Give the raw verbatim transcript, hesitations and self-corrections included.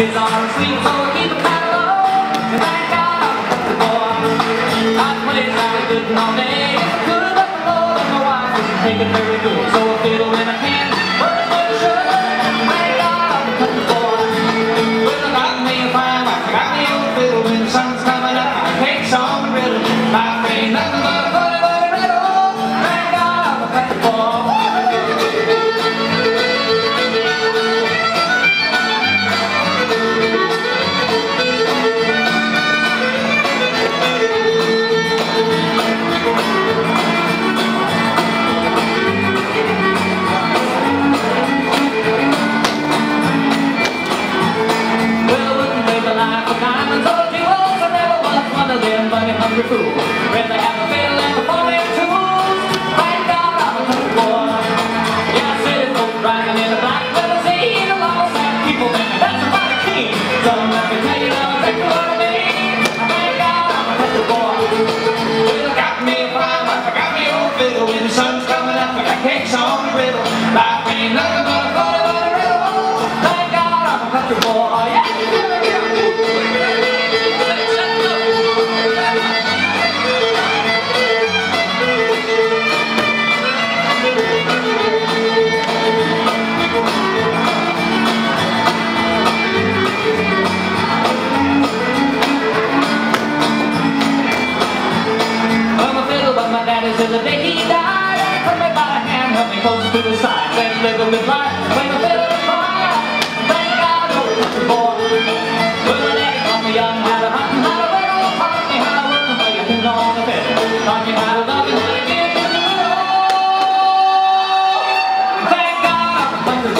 His arms we hold, keep a battle, and thank God I'm the boy. I played out a good all day, good luck the Lord, and my wife is taking very good. So a fiddle and a hand, but a foot shirt, and thank God I'm the boy. Well, I got me a fine wife, I got me a fiddle, when the sun's coming up, I can't song the riddle. My friend, nothing but a funny, funny riddle, thank God I'm the boy. Red they have a fiddle and the four-man tools. Thank God I'm a country boy. Yeah, I said it's old riding in a black leather seat. A lot of sad people think that's a mighty king. So let me tell you now, take what I mean. Thank God I'm a country boy. Well, I got me a fine wife, I got me an old fiddle. When the sun's coming up, I got cakes on the riddle. Life ain't nothing but a funny, funny riddle. Thank God I'm a country boy. Yeah. Close to the side, and live a bit light. When the fiddle is fire, thank God I'm a country boy. Well, my daddy taught me young how to hunt and how to whittle, taught me how to work and play a fiddle on the fiddle, taught me how to love and how to give to the widow. Thank God I'm a country boy.